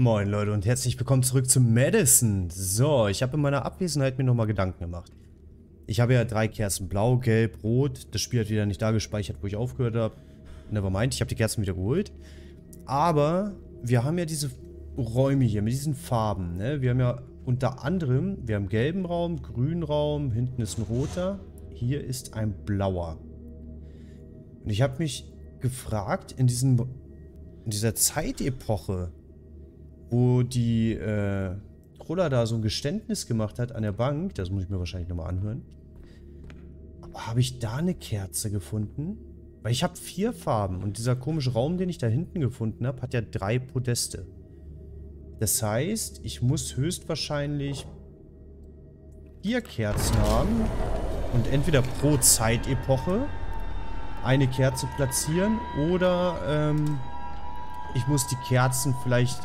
Moin Leute und herzlich willkommen zurück zu Madison. So, ich habe in meiner Abwesenheit mir nochmal Gedanken gemacht. Ich habe ja 3 Kerzen, blau, gelb, rot. Das Spiel hat wieder nicht da gespeichert, wo ich aufgehört habe. Nevermind, ich habe die Kerzen wieder geholt. Aber wir haben ja diese Räume hier mit diesen Farben, ne? Wir haben ja unter anderem, wir haben gelben Raum, grünen Raum, hinten ist ein roter, hier ist ein blauer. Und ich habe mich gefragt, in dieser Zeitepoche, wo die Roller da so ein Geständnis gemacht hat an der Bank, das muss ich mir wahrscheinlich nochmal anhören, aber habe ich da eine Kerze gefunden? Weil ich habe 4 Farben und dieser komische Raum, den ich da hinten gefunden habe, hat ja 3 Podeste. Das heißt, ich muss höchstwahrscheinlich 4 Kerzen haben und entweder pro Zeitepoche eine Kerze platzieren oder ich muss die Kerzen vielleicht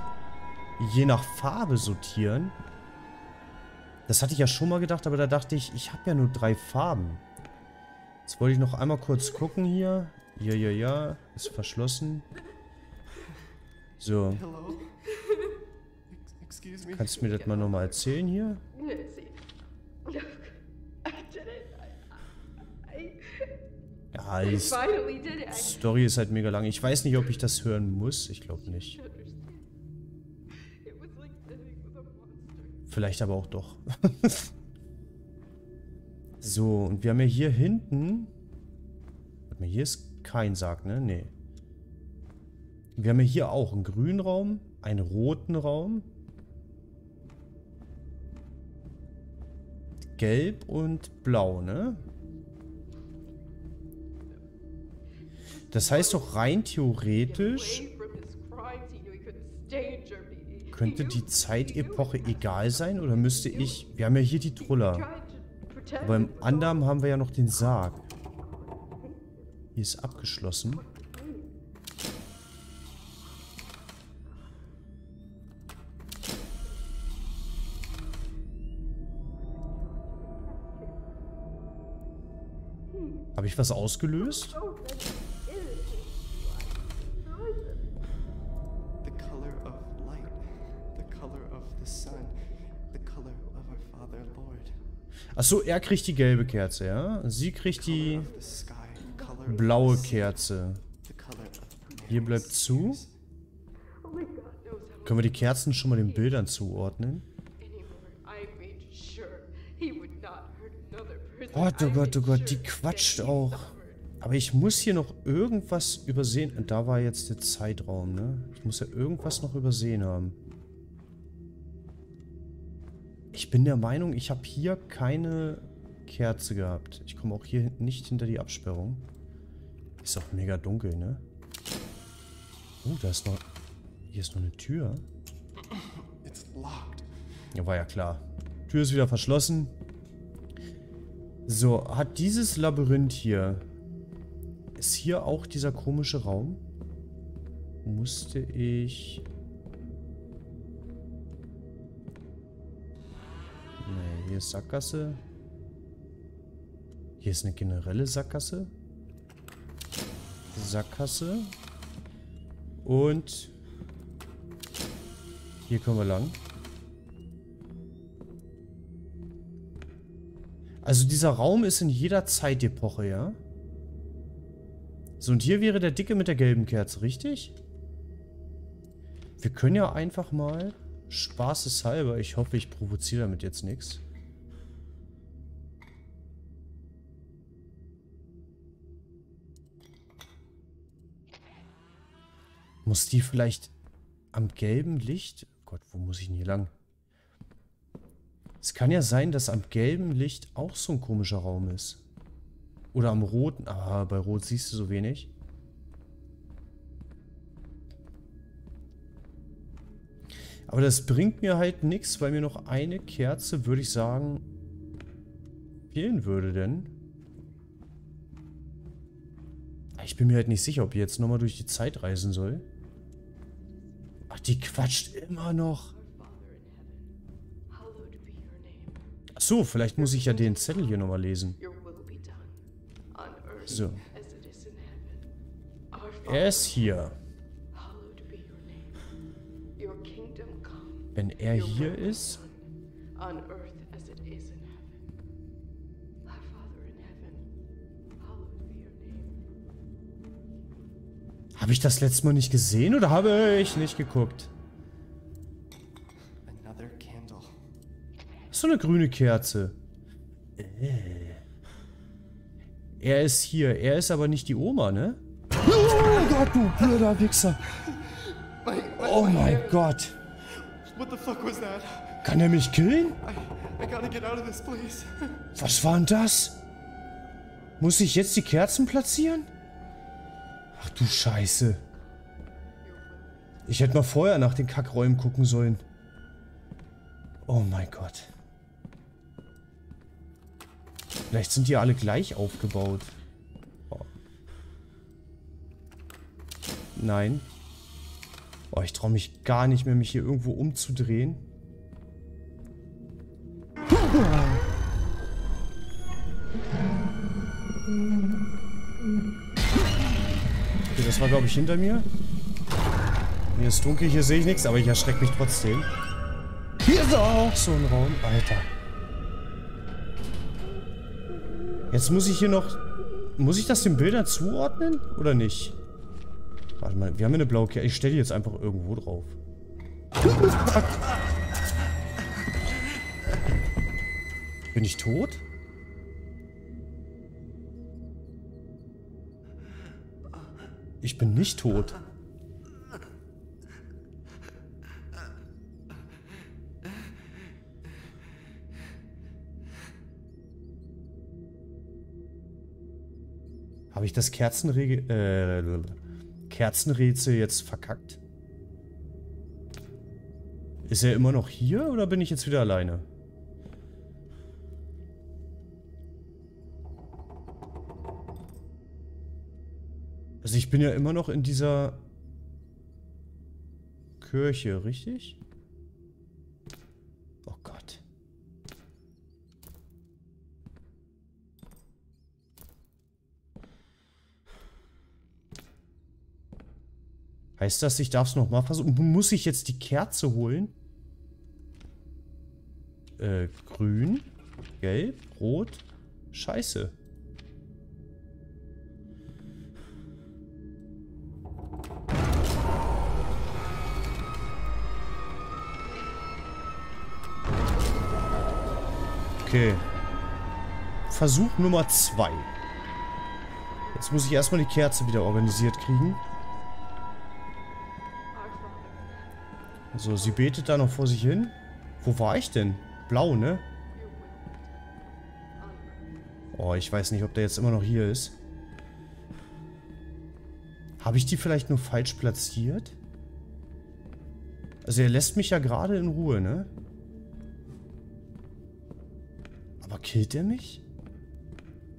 je nach Farbe sortieren. Das hatte ich ja schon mal gedacht, aber da dachte ich, ich habe ja nur 3 Farben. Jetzt wollte ich noch einmal kurz gucken hier. Ja. Ist verschlossen. So. Kannst du mir das mal nochmal erzählen hier? Ja, die Story ist halt mega lang. Ich weiß nicht, ob ich das hören muss. Ich glaube nicht. Vielleicht aber auch doch. So, und wir haben ja hier hinten... Warte mal, hier ist kein Sarg, ne? Nee. Wir haben ja hier auch einen grünen Raum, einen roten Raum. Gelb und blau, ne? Das heißt doch rein theoretisch... Könnte die Zeitepoche egal sein oder müsste ich... Wir haben ja hier die Truller. Aber im anderen haben wir ja noch den Sarg. Hier ist abgeschlossen. Habe ich was ausgelöst? Achso, er kriegt die gelbe Kerze, ja? Sie kriegt die blaue Kerze. Hier bleibt zu. Können wir die Kerzen schon mal den Bildern zuordnen? Oh Gott, die quatscht auch. Aber ich muss hier noch irgendwas übersehen. Und da war jetzt der Zeitraum, ne? Ich muss ja irgendwas noch übersehen haben. Ich bin der Meinung, ich habe hier keine Kerze gehabt. Ich komme auch hier nicht hinter die Absperrung. Ist auch mega dunkel, ne? Oh, da ist noch... Hier ist noch eine Tür. Ja, war ja klar. Tür ist wieder verschlossen. So, hat dieses Labyrinth hier... Ist hier auch dieser komische Raum? Musste ich... Nee, hier ist Sackgasse. Hier ist eine generelle Sackgasse. Sackgasse. Und hier können wir lang. Also dieser Raum ist in jeder Zeitepoche, ja? So, und hier wäre der Dicke mit der gelben Kerze, richtig? Wir können ja einfach mal... Spaßeshalber, ich hoffe, ich provoziere damit jetzt nichts. Muss die vielleicht am gelben Licht... Gott, wo muss ich denn hier lang? Es kann ja sein, dass am gelben Licht auch so ein komischer Raum ist. Oder am roten... Ah, bei rot siehst du so wenig. Aber das bringt mir halt nichts, weil mir noch eine Kerze, würde ich sagen, fehlen würde denn. Ich bin mir halt nicht sicher, ob ich jetzt nochmal durch die Zeit reisen soll. Ach, die quatscht immer noch. Ach so, vielleicht muss ich ja den Zettel hier nochmal lesen. So. Er ist hier. Wenn er hier ist, habe ich das letzte Mal nicht gesehen oder habe ich nicht geguckt? So eine grüne Kerze. Er ist hier. Er ist aber nicht die Oma, ne? Oh Gott, du blöder Wichser. Oh mein Gott. Kann er mich killen? Was war denn das? Muss ich jetzt die Kerzen platzieren? Ach du Scheiße. Ich hätte mal vorher nach den Kackräumen gucken sollen. Oh mein Gott. Vielleicht sind die alle gleich aufgebaut. Oh. Nein. Oh, ich traue mich gar nicht mehr, mich hier irgendwo umzudrehen. Okay, das war, glaube ich, hinter mir. Hier ist dunkel, hier sehe ich nichts, aber ich erschrecke mich trotzdem. Hier ist auch so ein Raum. Alter. Jetzt muss ich hier noch... Muss ich das den Bildern zuordnen? Oder nicht? Warte mal, wir haben hier eine blaue Kerze. Ich stelle die jetzt einfach irgendwo drauf. Bin ich tot? Ich bin nicht tot. Habe ich das Kerzenrätsel jetzt verkackt? Ist er immer noch hier oder bin ich jetzt wieder alleine? Also ich bin ja immer noch in dieser Kirche, richtig? Oh Gott. Heißt das, ich darf es nochmal versuchen? Muss ich jetzt die Kerze holen? Grün, gelb, rot, scheiße. Okay. Versuch Nummer 2. Jetzt muss ich erstmal die Kerze wieder organisiert kriegen. Also, sie betet da noch vor sich hin. Wo war ich denn? Blau, ne? Oh, ich weiß nicht, ob der jetzt immer noch hier ist. Habe ich die vielleicht nur falsch platziert? Also, er lässt mich ja gerade in Ruhe, ne? Aber killt er mich?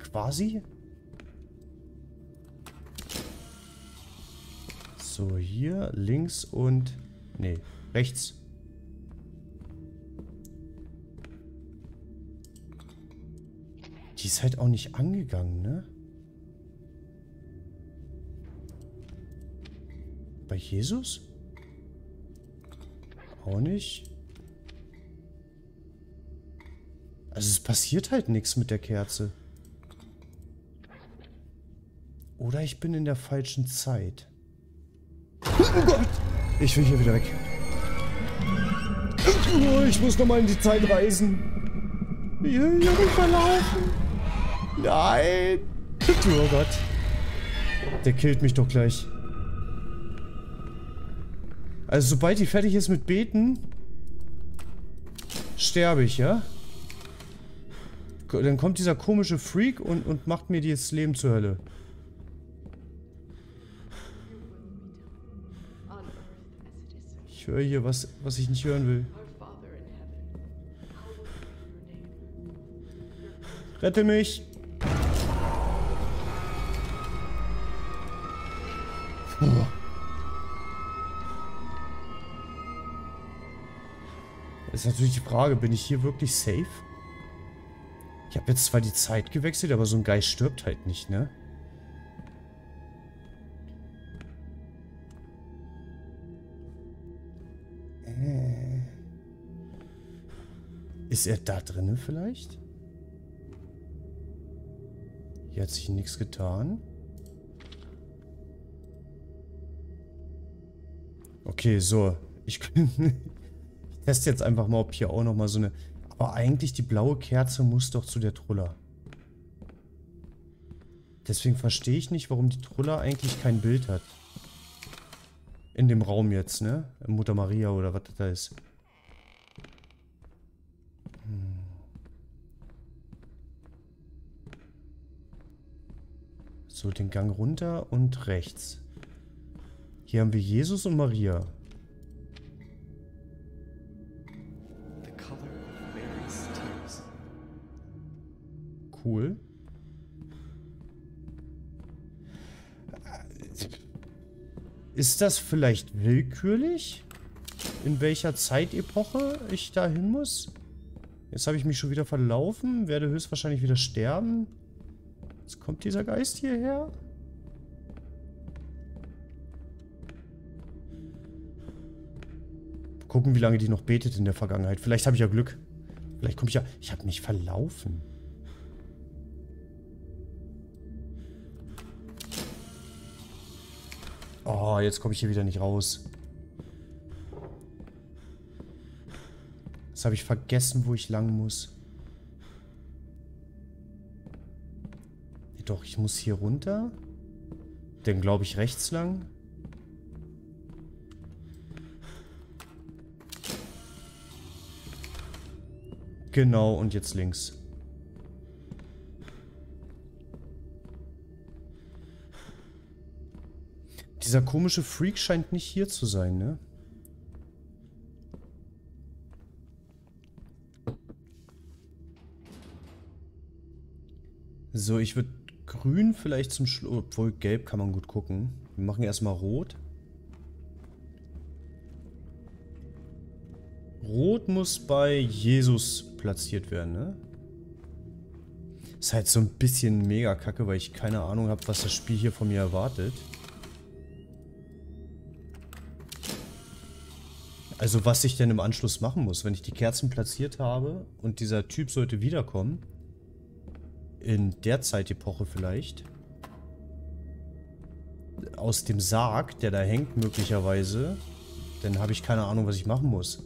Quasi? So, hier, links und... Nee, rechts. Die ist halt auch nicht angegangen, ne? Bei Jesus? Auch nicht. Also es passiert halt nichts mit der Kerze. Oder ich bin in der falschen Zeit. Oh Gott! Ich will hier wieder weg. Ich muss nochmal in die Zeit reisen. Ich will hier nicht verlaufen. Nein! Oh Gott. Der killt mich doch gleich. Also sobald die fertig ist mit Beten, sterbe ich, ja? Dann kommt dieser komische Freak und macht mir das Leben zur Hölle. Ich höre hier was ich nicht hören will. Rette mich! Oh. Das ist natürlich die Frage, bin ich hier wirklich safe? Ich habe jetzt zwar die Zeit gewechselt, aber so ein Geist stirbt halt nicht, ne? Ist er da drinnen vielleicht? Hier hat sich nichts getan. Okay, so. Ich teste jetzt einfach mal, ob hier auch nochmal so eine... Aber eigentlich die blaue Kerze muss doch zu der Trulla. Deswegen verstehe ich nicht, warum die Trulla eigentlich kein Bild hat. In dem Raum jetzt, ne? Mutter Maria oder was das da ist. So, den Gang runter und rechts. Hier haben wir Jesus und Maria. Cool. Ist das vielleicht willkürlich? In welcher Zeitepoche ich da hin muss? Jetzt habe ich mich schon wieder verlaufen. Werde höchstwahrscheinlich wieder sterben. Jetzt kommt dieser Geist hierher. Gucken, wie lange die noch betet in der Vergangenheit. Vielleicht habe ich ja Glück. Vielleicht komme ich ja... Ich habe mich verlaufen. Oh, jetzt komme ich hier wieder nicht raus. Jetzt habe ich vergessen, wo ich lang muss. Doch, ich muss hier runter. Dann glaube ich rechts lang. Genau, und jetzt links. Dieser komische Freak scheint nicht hier zu sein, ne? So, ich würde grün vielleicht zum Schluss... Obwohl, gelb kann man gut gucken. Wir machen erstmal rot. Rot muss bei Jesus platziert werden, ne? Ist halt so ein bisschen mega kacke, weil ich keine Ahnung habe, was das Spiel hier von mir erwartet. Also was ich denn im Anschluss machen muss, wenn ich die Kerzen platziert habe und dieser Typ sollte wiederkommen. In der Zeitepoche vielleicht. Aus dem Sarg, der da hängt möglicherweise. Dann habe ich keine Ahnung, was ich machen muss.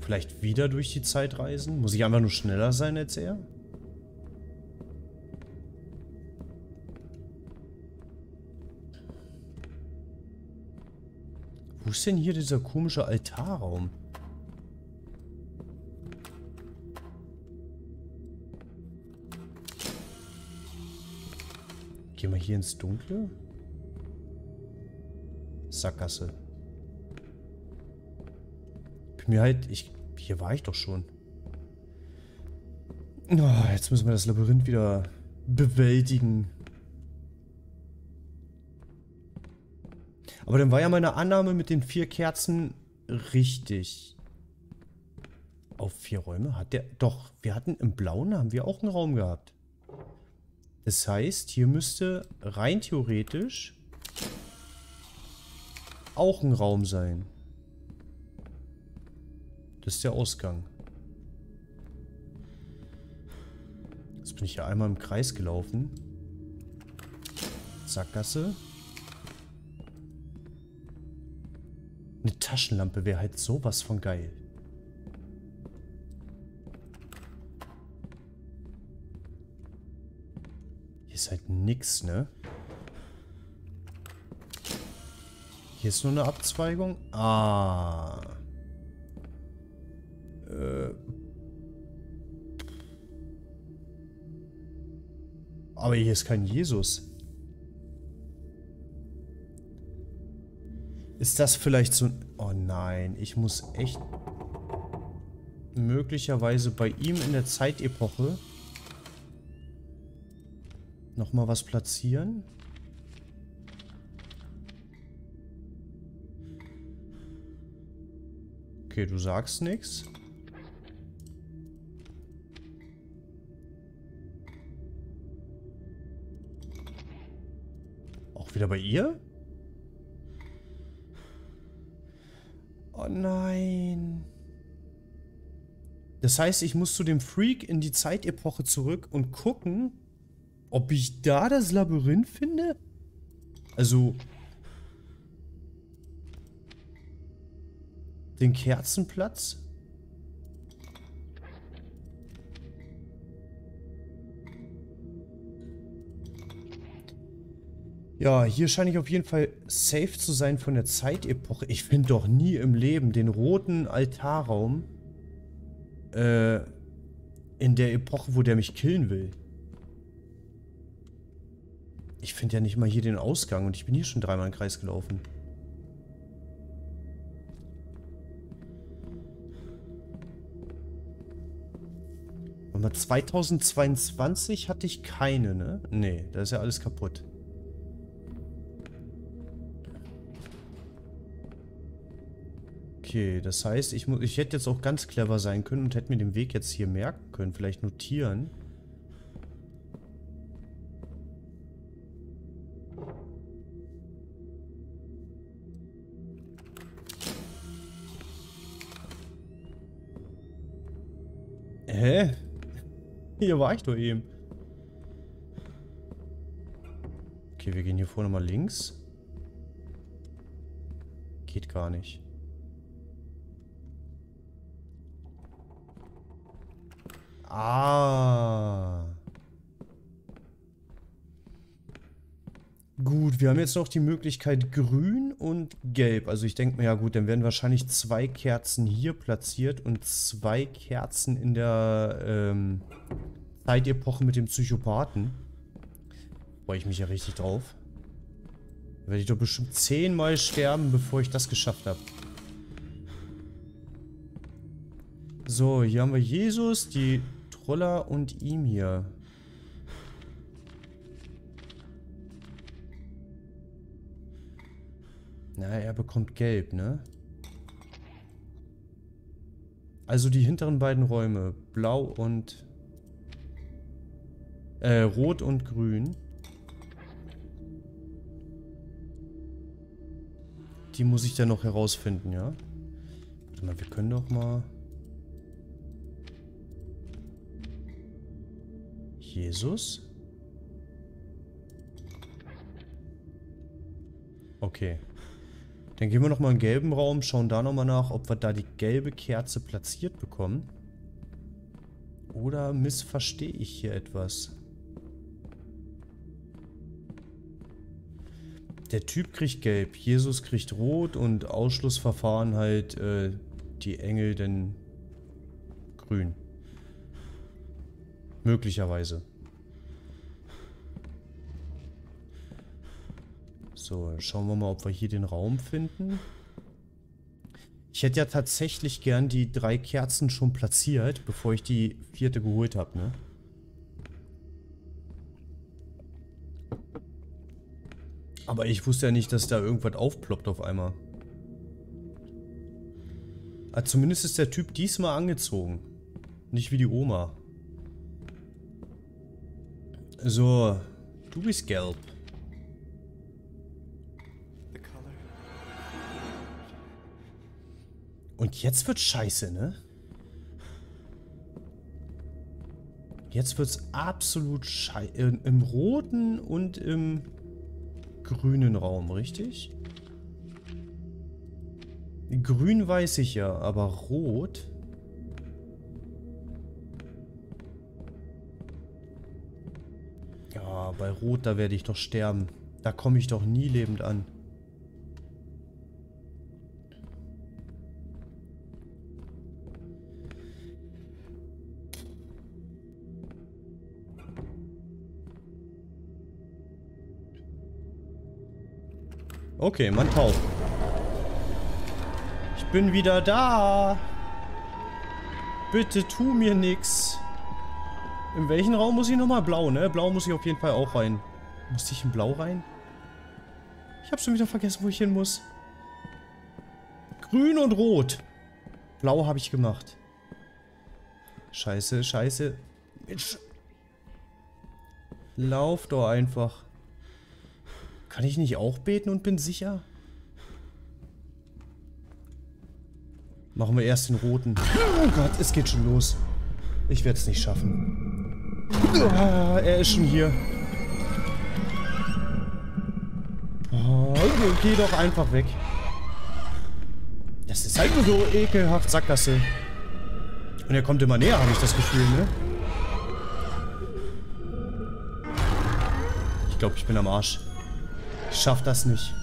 Vielleicht wieder durch die Zeit reisen? Muss ich einfach nur schneller sein als er? Wo ist denn hier dieser komische Altarraum? Gehen wir hier ins Dunkle? Sackgasse. Bin mir halt... Hier war ich doch schon. Oh, jetzt müssen wir das Labyrinth wieder bewältigen. Aber dann war ja meine Annahme mit den 4 Kerzen richtig. Auf 4 Räume hat der... Doch, wir hatten im Blauen, haben wir auch einen Raum gehabt. Das heißt, hier müsste rein theoretisch auch ein Raum sein. Das ist der Ausgang. Jetzt bin ich hier einmal im Kreis gelaufen. Sackgasse. Eine Taschenlampe wäre halt sowas von geil. Hier ist halt nix, ne? Hier ist nur eine Abzweigung. Ah. Aber hier ist kein Jesus. Ist das vielleicht so ein... Oh nein, ich muss echt möglicherweise bei ihm in der Zeitepoche nochmal was platzieren. Okay, du sagst nichts. Auch wieder bei ihr? Oh nein. Das heißt, ich muss zu dem Freak in die Zeitepoche zurück und gucken, ob ich da das Labyrinth finde? Also... den Kerzenplatz? Ja, hier scheine ich auf jeden Fall safe zu sein von der Zeitepoche. Ich finde doch nie im Leben den roten Altarraum in der Epoche, wo der mich killen will. Ich finde ja nicht mal hier den Ausgang und ich bin hier schon dreimal im Kreis gelaufen. Aber 2022 hatte ich keine, ne? Nee, da ist ja alles kaputt. Okay, das heißt, ich hätte jetzt auch ganz clever sein können und hätte mir den Weg jetzt hier merken können. Vielleicht notieren. Hä? Hier war ich doch eben. Okay, wir gehen hier vorne mal links. Geht gar nicht. Ah. Gut, wir haben jetzt noch die Möglichkeit grün und gelb. Also ich denke mir, ja gut, dann werden wahrscheinlich 2 Kerzen hier platziert und 2 Kerzen in der Zeitepoche mit dem Psychopathen. Freue ich mich ja richtig drauf. Da werde ich doch bestimmt 10-mal sterben, bevor ich das geschafft habe. So, hier haben wir Jesus, die... Roller und ihm hier. Na, er bekommt gelb, ne? Also die hinteren beiden Räume. Blau und... rot und grün. Die muss ich dann noch herausfinden, ja? Warte mal, wir können doch mal... Jesus? Okay. Dann gehen wir nochmal in den gelben Raum, schauen da nochmal nach, ob wir da die gelbe Kerze platziert bekommen. Oder missverstehe ich hier etwas? Der Typ kriegt gelb, Jesus kriegt rot und Ausschlussverfahren halt die Engel dann grün. Möglicherweise. So, schauen wir mal, ob wir hier den Raum finden. Ich hätte ja tatsächlich gern die 3 Kerzen schon platziert, bevor ich die 4. geholt habe, ne? Aber ich wusste ja nicht, dass da irgendwas aufploppt auf einmal. Aber zumindest ist der Typ diesmal angezogen. Nicht wie die Oma. So, du bist gelb. Und jetzt wird's scheiße, ne? Jetzt wird's absolut scheiße. Im roten und im grünen Raum, richtig? Grün weiß ich ja, aber rot... Bei Rot, da werde ich doch sterben. Da komme ich doch nie lebend an. Okay, man taucht. Ich bin wieder da. Bitte tu mir nichts. In welchen Raum muss ich nochmal? Blau, ne? Blau muss ich auf jeden Fall auch rein. Musste ich in Blau rein? Ich hab schon wieder vergessen, wo ich hin muss. Grün und Rot. Blau habe ich gemacht. Scheiße, scheiße. Mensch. Lauf doch einfach. Kann ich nicht auch beten und bin sicher? Machen wir erst den roten. Oh Gott, es geht schon los. Ich werde es nicht schaffen. Ah, er ist schon hier. Oh, geh doch einfach weg. Das ist halt nur so ekelhaft Sackgasse. Und er kommt immer näher, habe ich das Gefühl, ne? Ich glaube, ich bin am Arsch. Ich schaff das nicht.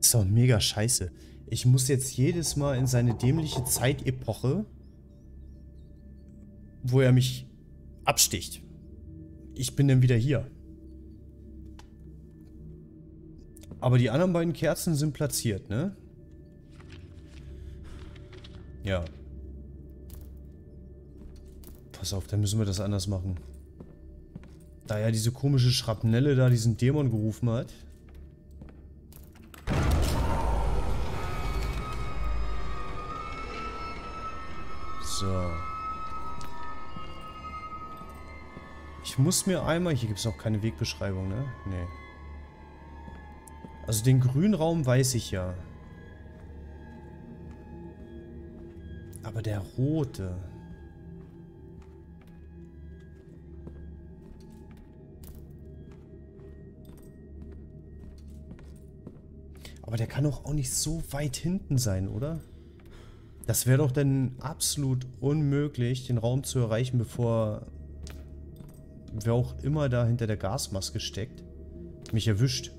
Das ist doch mega scheiße. Ich muss jetzt jedes Mal in seine dämliche Zeitepoche, wo er mich absticht. Ich bin dann wieder hier. Aber die anderen beiden Kerzen sind platziert, ne? Ja. Pass auf, dann müssen wir das anders machen. Da ja diese komische Schrapnelle da diesen Dämon gerufen hat. So. Ich muss mir einmal... Hier gibt es auch keine Wegbeschreibung, ne? Nee. Also den grünen Raum weiß ich ja. Aber der rote... Aber der kann doch auch nicht so weit hinten sein, oder? Das wäre doch dann absolut unmöglich, den Raum zu erreichen, bevor... wer auch immer da hinter der Gasmaske steckt, mich erwischt.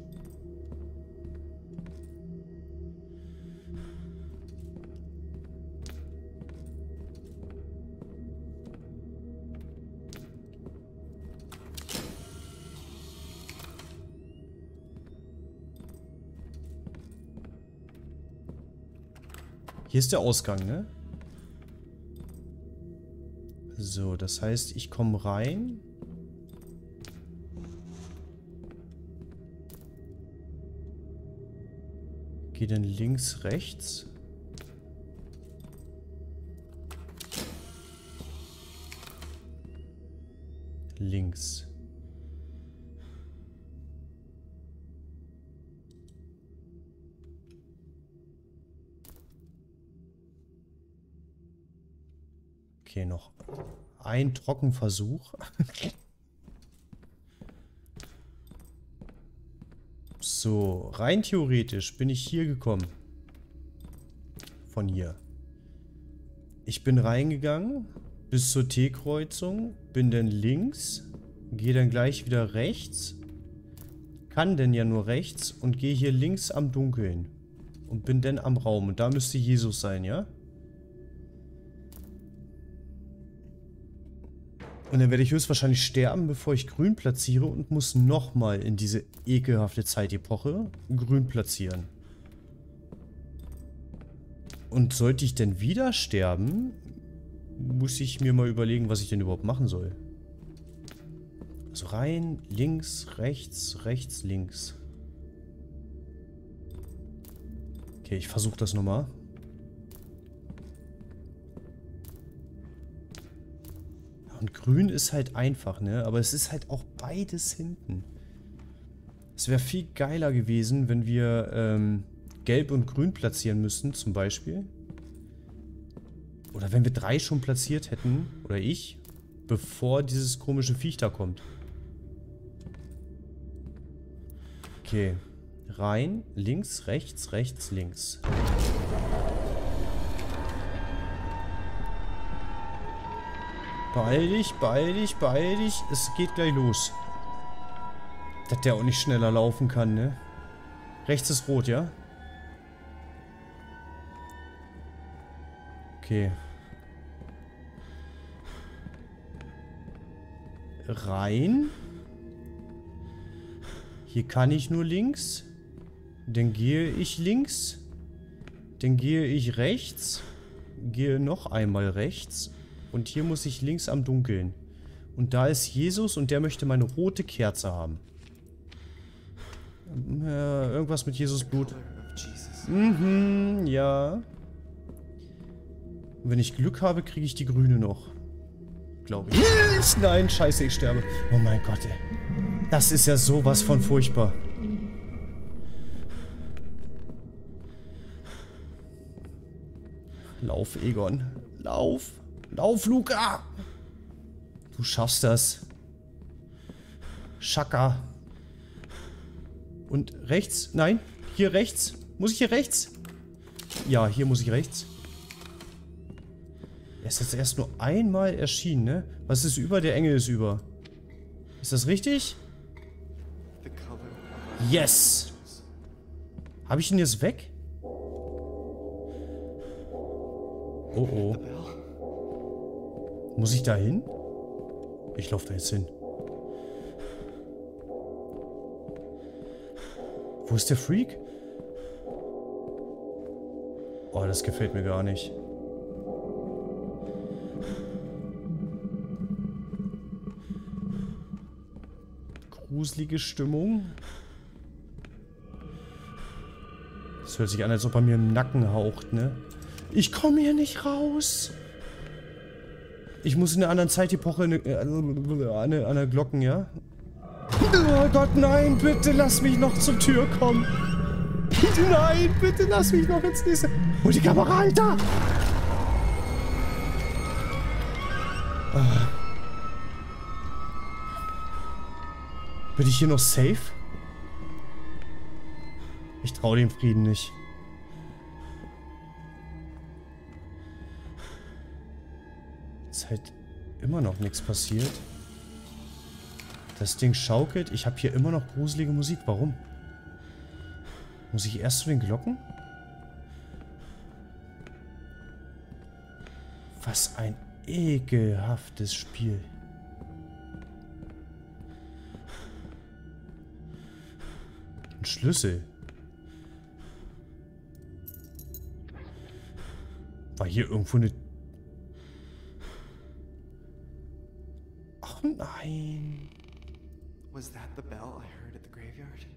Hier ist der Ausgang, ne? So, das heißt, ich komme rein. Gehe dann links, rechts. Links. Okay, noch ein Trockenversuch. So, rein theoretisch bin ich hier gekommen. Von hier. Ich bin reingegangen bis zur T-Kreuzung, bin dann links, gehe dann gleich wieder rechts, kann dann ja nur rechts und gehe hier links am Dunkeln und bin dann am Raum. Und da müsste Jesus sein, ja? Und dann werde ich höchstwahrscheinlich sterben, bevor ich grün platziere und muss nochmal in diese ekelhafte Zeitepoche grün platzieren. Und sollte ich denn wieder sterben, muss ich mir mal überlegen, was ich denn überhaupt machen soll. Also rein, links, rechts, rechts, links. Okay, ich versuche das nochmal. Und grün ist halt einfach, ne? Aber es ist halt auch beides hinten. Es wäre viel geiler gewesen, wenn wir gelb und grün platzieren müssten, zum Beispiel. Oder wenn wir 3 schon platziert hätten, oder ich, bevor dieses komische Viech da kommt. Okay. Rein, links, rechts, rechts, links. Beeil dich, beeil dich, beeil dich. Es geht gleich los. Dass der auch nicht schneller laufen kann, ne? Rechts ist rot, ja? Okay. Rein. Hier kann ich nur links. Dann gehe ich links. Dann gehe ich rechts. Gehe noch einmal rechts. Und hier muss ich links am Dunkeln. Und da ist Jesus und der möchte meine rote Kerze haben. Irgendwas mit Jesus Blut. Mhm, ja. Und wenn ich Glück habe, kriege ich die grüne noch. Glaube ich. Nein, scheiße, ich sterbe. Oh mein Gott, ey. Das ist ja sowas von furchtbar. Lauf, Egon. Lauf. Lauf, Luca. Du schaffst das. Schaka. Und rechts? Nein. Hier rechts. Muss ich hier rechts? Ja, hier muss ich rechts. Er ist jetzt erst nur einmal erschienen, ne? Was ist über? Der Engel ist über. Ist das richtig? Yes! Habe ich ihn jetzt weg? Oh oh. Muss ich da hin? Ich laufe da jetzt hin. Wo ist der Freak? Oh, das gefällt mir gar nicht. Gruselige Stimmung. Das hört sich an, als ob er mir im Nacken haucht, ne? Ich komme hier nicht raus. Ich muss in einer anderen Zeitepoche an der Glocken, ja? Oh Gott, nein, bitte lass mich noch zur Tür kommen. Nein, bitte lass mich noch ins nächste... Hol die Kamera, Alter! Bin ich hier noch safe? Ich traue dem Frieden nicht. Ist halt immer noch nichts passiert. Das Ding schaukelt. Ich habe hier immer noch gruselige Musik. Warum? Muss ich erst zu den Glocken? Was ein ekelhaftes Spiel. Ein Schlüssel. War hier irgendwo eine... Ach nein. Was that the bell I heard at the graveyard?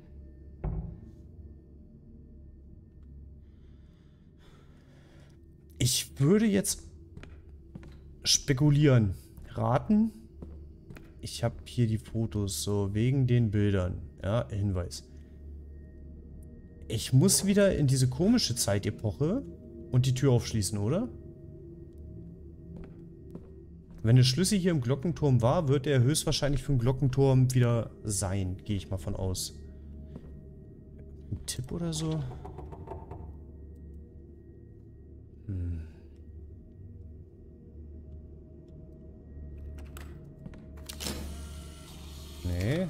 Ich würde jetzt spekulieren, raten. Ich habe hier die Fotos, so wegen den Bildern. Ja, Hinweis. Ich muss wieder in diese komische Zeitepoche und die Tür aufschließen, oder? Wenn der Schlüssel hier im Glockenturm war, wird er höchstwahrscheinlich für den Glockenturm wieder sein. Gehe ich mal von aus. Ein Tipp oder so? Hm. Nee.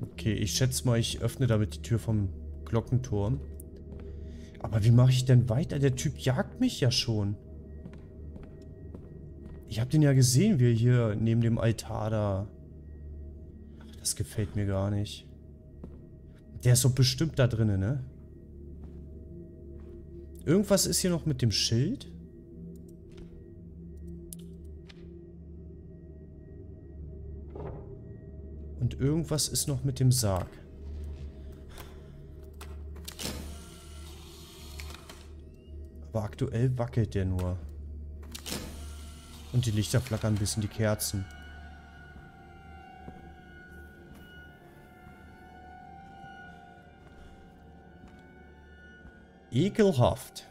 Okay, ich schätze mal, ich öffne damit die Tür vom Glockenturm. Aber wie mache ich denn weiter? Der Typ jagt mich ja schon. Ich habe den ja gesehen, wie er hier neben dem Altar da... Ach, das gefällt mir gar nicht. Der ist doch bestimmt da drinnen, ne? Irgendwas ist hier noch mit dem Schild. Und irgendwas ist noch mit dem Sarg. Aber aktuell wackelt der nur. Und die Lichter flackern ein bisschen, die Kerzen. Ekelhaft.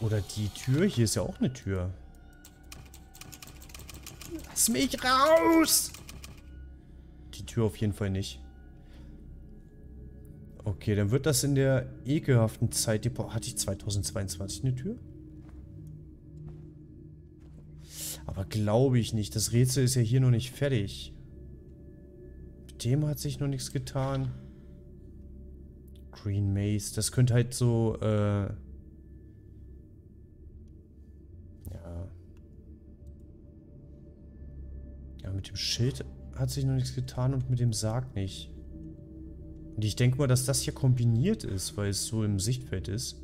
Oder die Tür, hier ist ja auch eine Tür. Lass mich raus! Die Tür auf jeden Fall nicht. Okay, dann wird das in der ekelhaften Zeit... Hatte ich 2022 eine Tür? Aber glaube ich nicht. Das Rätsel ist ja hier noch nicht fertig. Mit dem hat sich noch nichts getan. Green Maze. Das könnte halt so... Ja, mit dem Schild hat sich noch nichts getan und mit dem Sarg nicht. Und ich denke mal, dass das hier kombiniert ist, weil es so im Sichtfeld ist.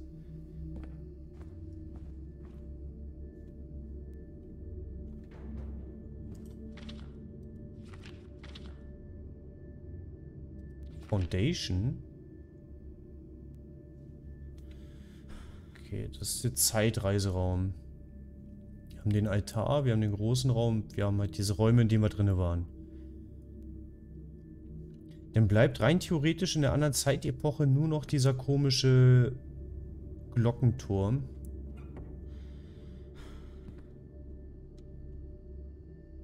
Foundation. Okay, das ist der Zeitreiseraum. Wir haben den Altar, wir haben den großen Raum, wir haben halt diese Räume, in denen wir drin waren. Dann bleibt rein theoretisch in der anderen Zeitepoche nur noch dieser komische Glockenturm.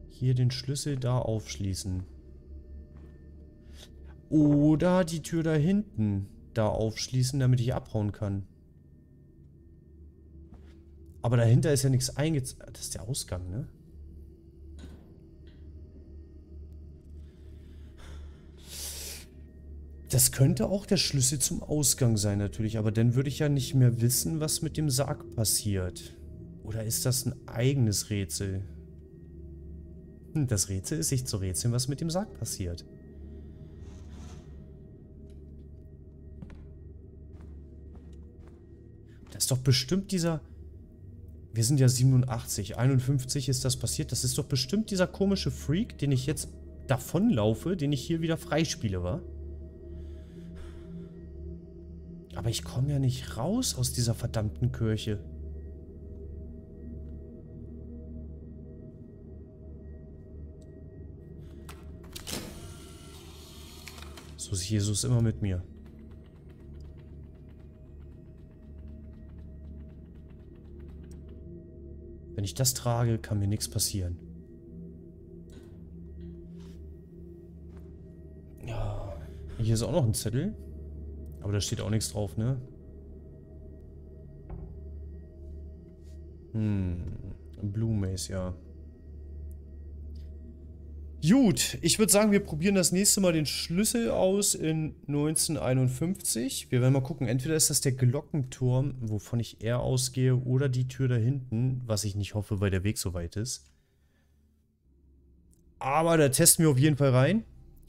Hier den Schlüssel da aufschließen. Oder die Tür da hinten da aufschließen, damit ich abhauen kann. Aber dahinter ist ja nichts eingezeichnet. Das ist der Ausgang, ne? Das könnte auch der Schlüssel zum Ausgang sein natürlich, aber dann würde ich ja nicht mehr wissen, was mit dem Sarg passiert. Oder ist das ein eigenes Rätsel? Das Rätsel ist, sich zu rätseln, was mit dem Sarg passiert. Das ist doch bestimmt dieser... Wir sind ja 87, 51 ist das passiert. Das ist doch bestimmt dieser komische Freak, den ich jetzt davonlaufe, den ich hier wieder freispiele, wa? Aber ich komme ja nicht raus aus dieser verdammten Kirche. So ist Jesus immer mit mir. Wenn ich das trage, kann mir nichts passieren. Ja, hier ist auch noch ein Zettel. Aber da steht auch nichts drauf, ne? Blue Maze, ja. Gut, ich würde sagen, wir probieren das nächste Mal den Schlüssel aus in 1951. Wir werden mal gucken, entweder ist das der Glockenturm, wovon ich eher ausgehe, oder die Tür da hinten, was ich nicht hoffe, weil der Weg so weit ist. Aber da testen wir auf jeden Fall rein.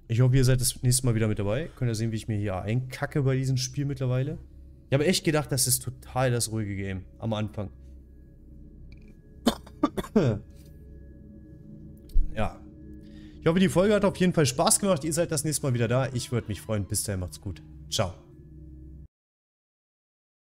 Ich hoffe, ihr seid das nächste Mal wieder mit dabei. Könnt ihr sehen, wie ich mir hier einkacke bei diesem Spiel mittlerweile. Ich habe echt gedacht, das ist total das ruhige Game am Anfang. Ja. Ich hoffe, die Folge hat auf jeden Fall Spaß gemacht. Ihr seid das nächste Mal wieder da. Ich würde mich freuen. Bis dahin, macht's gut. Ciao.